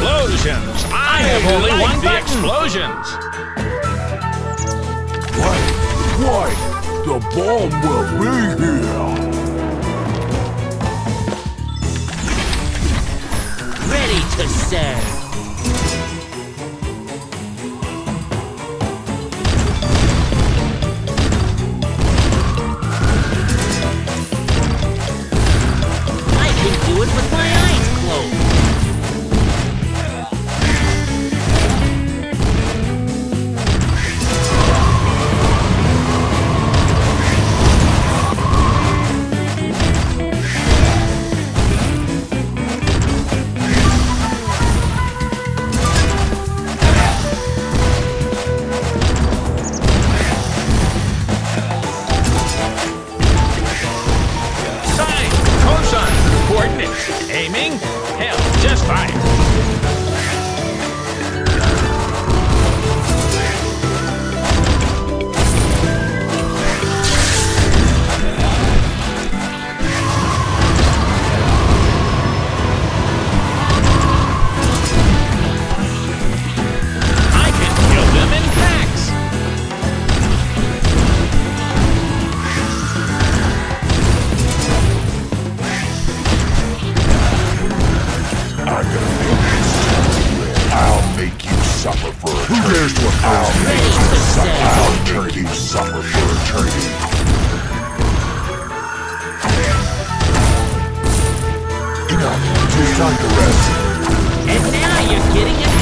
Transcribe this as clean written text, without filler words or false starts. Explosions! I have only one button. The explosions! Wait! The bomb will be here! Ready to serve! Time to rest. And now you're getting it.